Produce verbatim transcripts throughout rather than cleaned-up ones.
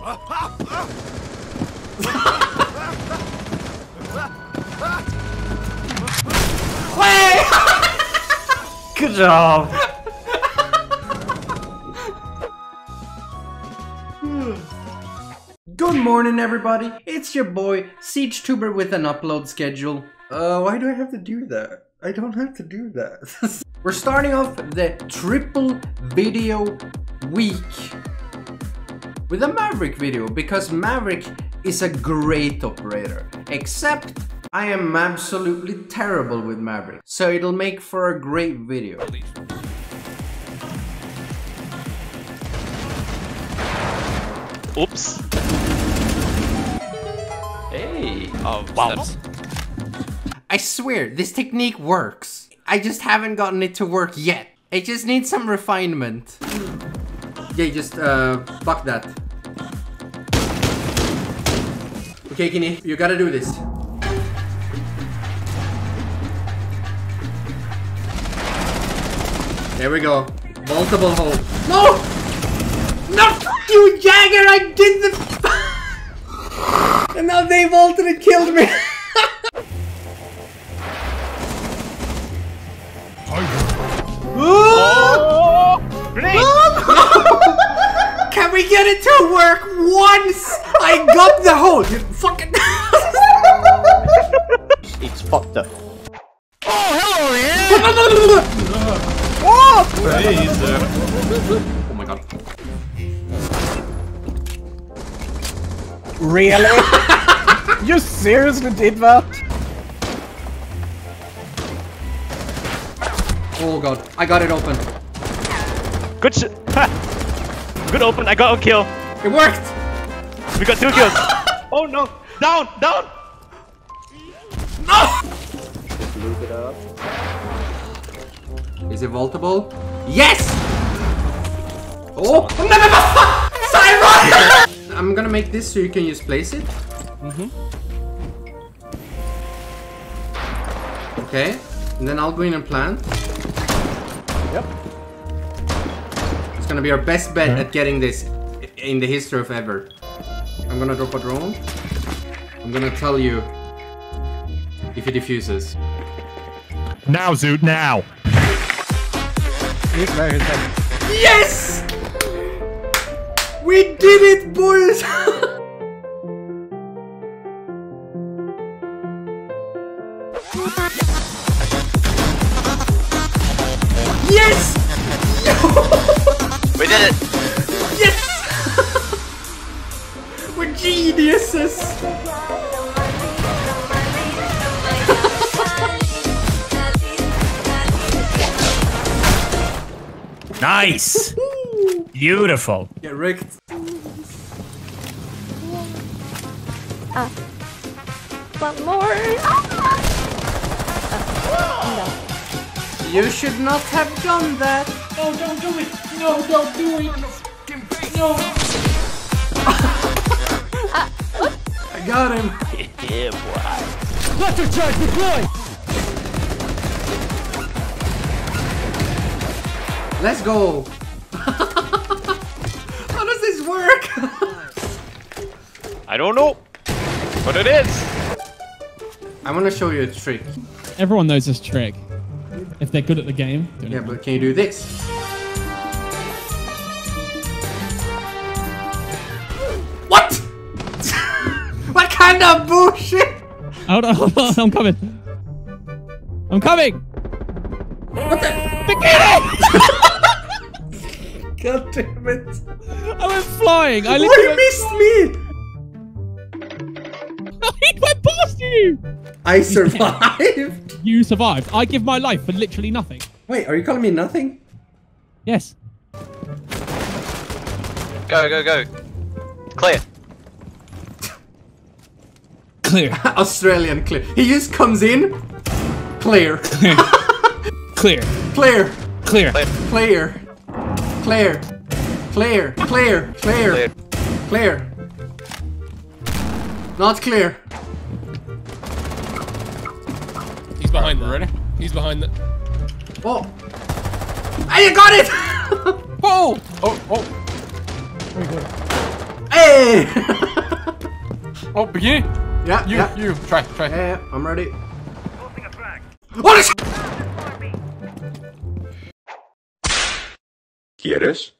Way! Good job. Good morning, everybody. It's your boy SiegeTuber with an upload schedule. Uh, why do I have to do that? I don't have to do that. We're starting off the triple video week with a Maverick video because Maverick is a great operator. Except I am absolutely terrible with Maverick, so it'll make for a great video. Oops. Hey. Oh, wow. I swear, this technique works. I just haven't gotten it to work yet. It just needs some refinement. Okay, just uh, fuck that. Okay, Kini, you gotta do this. There we go. Multiple hole. No! No! You Jager, I did the. And now they vaulted and killed me. Can we get it to work once? I got the hole. You fucking. It's fucked up. Oh, hello, yeah. Oh, oh my god. Really? You seriously did that? Oh god, I got it open. Good shit. Good open, I got a kill. It worked! We got two kills. Oh no! Down! Down! No! Just loop it up. Is it vaultable? Yes! Oh! Siren! I'm gonna make this so you can just place it. Mm-hmm. Okay. And then I'll go in and plant. Yep. It's gonna be our best bet okay. at getting this in the history of ever. I'm gonna drop a drone. I'm gonna tell you if it defuses. Now, Zoot, now! Yes! We did it, boys! Yes! We did it! Yes! We're geniuses! Nice! Beautiful! Get wrecked. Uh, one more! Uh, no. You should not have done that! No, don't do it! No, don't do it! No! uh, I got him! Yeah, boy! Cluster charge deployed! Let's go! How does this work? I don't know, but it is! I want to show you a trick. Everyone knows this trick. If they're good at the game. Yeah, but can you do this? What? What kind of bullshit? Hold on, hold on, I'm coming. I'm coming! What the? Bikini! God damn it. I went flying. I literally oh, you went... missed me! He went past you! I survived! You survived. I give my life for literally nothing. Wait, are you calling me nothing? Yes. Go, go, go. Clear. Clear. Australian clear. He just comes in. Clear. Clear. Clear. Clear. Clear. Clear. Clear. Clear. Clear. Clear. Clear. Not clear. He's behind them, ready? He's behind the. Oh! Hey, you got it! Oh! Oh, oh! Hey! Hey! Oh, beginning? Yeah, you, yeah. You, try, try. Yeah, yeah, I'm ready. What is? ¿Quieres?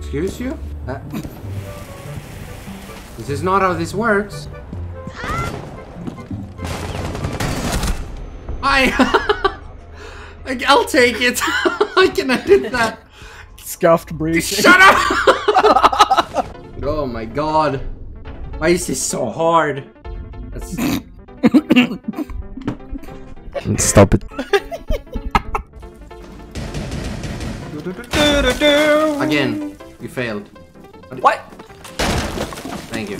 Excuse you? Uh, this is not how this works. I, I'll take it. I can edit that. Scuffed breathing. Shut up! Oh my god. Why is this so hard? That's... Stop it. Again, you failed. What? Thank you.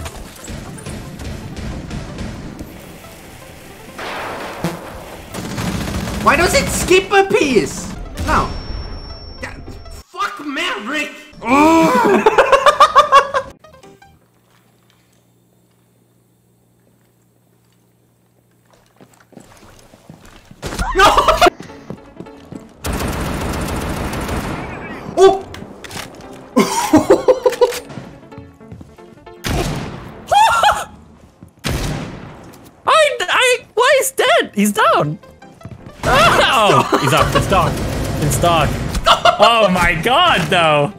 Why does it skip a piece? No. God. Fuck Maverick! Oh. No! Oh! I, I, why is dead? He's down. Oh, he's up. It's dark. It's dark. Oh my god, though.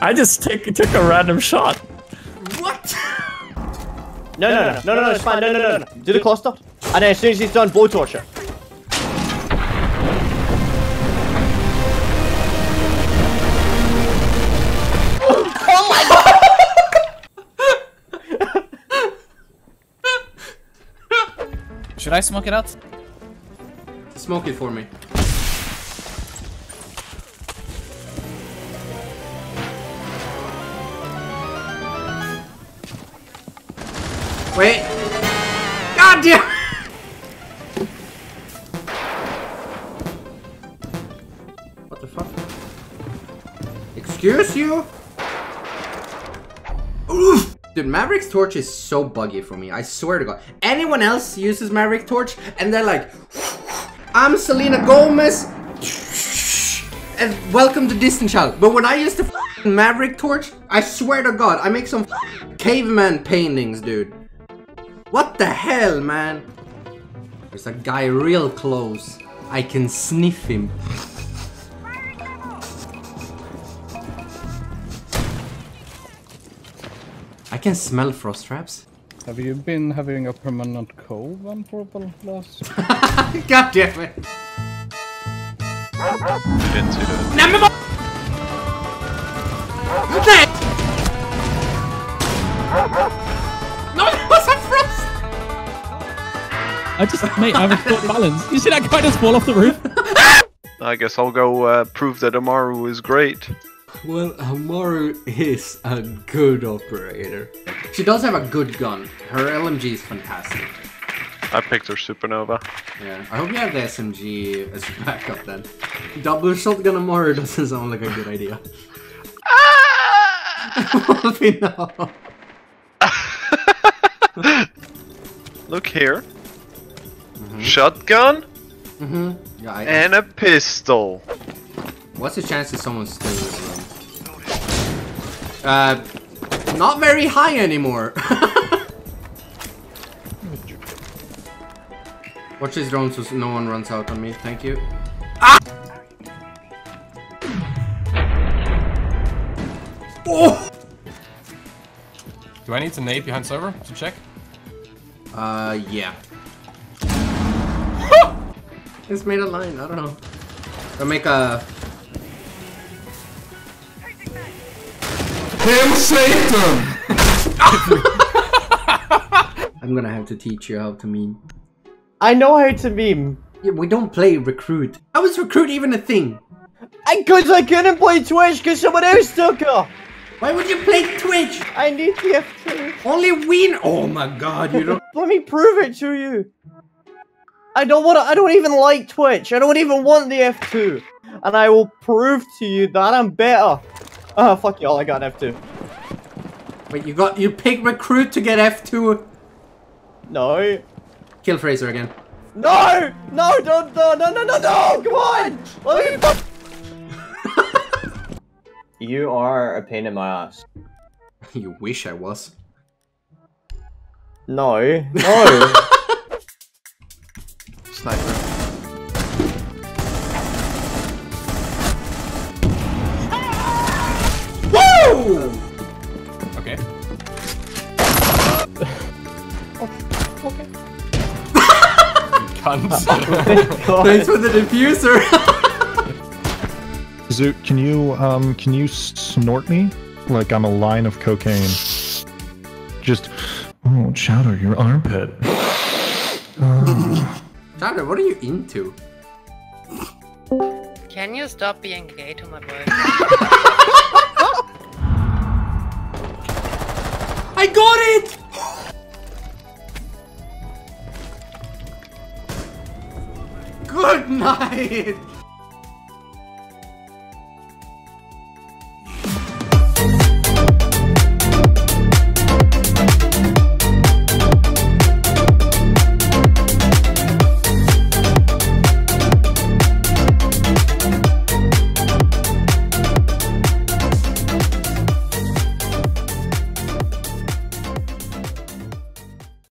I just took took a random shot. What? No, no, no, no, no, no, it's fine. No, no, no, no. Do the cluster, and then as soon as he's done, blowtorch her. Should I smoke it out? Smoke it for me. Wait. God damn. What the fuck? Excuse you? Oof. Dude, Maverick's torch is so buggy for me. I swear to God. Anyone else uses Maverick torch and they're like, I'm Selena Gomez, and welcome to Destiny's Child. But when I use the Maverick torch, I swear to God, I make some caveman paintings, dude. What the hell, man? There's a guy real close. I can sniff him. I can smell frost traps. Have you been having a permanent cold on purple plus? God damn it! Number one! No, it was a frost! I just, mate, I have a short balance. You see that guy just fall off the roof? I guess I'll go uh, prove that Amaru is great. Well, Amaru is a good operator. She does have a good gun. Her L M G is fantastic. I picked her Supernova. Yeah, I hope you have the S M G as your backup then. Double shotgun Amaru doesn't sound like a good idea. Wolfie, no. Look here. Mm-hmm. Shotgun? Mm-hmm. Yeah, I and a pistol. What's the chance that someone's still in this room? Uh, not very high anymore. Watch this drone so no one runs out on me. Thank you. Ah! Oh! Do I need to nade behind server to check? Uh, yeah. It's made a line. I don't know. I'll make a. Damn Satan! I'm gonna have to teach you how to meme. I know how to meme. Yeah, we don't play recruit. How is recruit even a thing? I cause I couldn't play Twitch because someone else took her. Why would you play Twitch? I need the F two. Only win. Oh my god, you don't. Let me prove it to you. I don't want. I don't even like Twitch. I don't even want the F two. And I will prove to you that I'm better. Oh, fuck y'all, I got F two. Wait, you got- you picked recruit to get F two? No. Kill Fraser again. No! No, don't, no, no, no, no, no! Come on! Let me- You are a pain in my ass. You wish I was. No. No! Sniper. Woo! Okay. Oh, okay. Cunts. Thanks for the diffuser! Zoot, can you, um, can you snort me? Like I'm a line of cocaine. Just... Oh, Chowder, your armpit. uh. Chowder, what are you into? Can you stop being gay to my boy? I got it! Good night!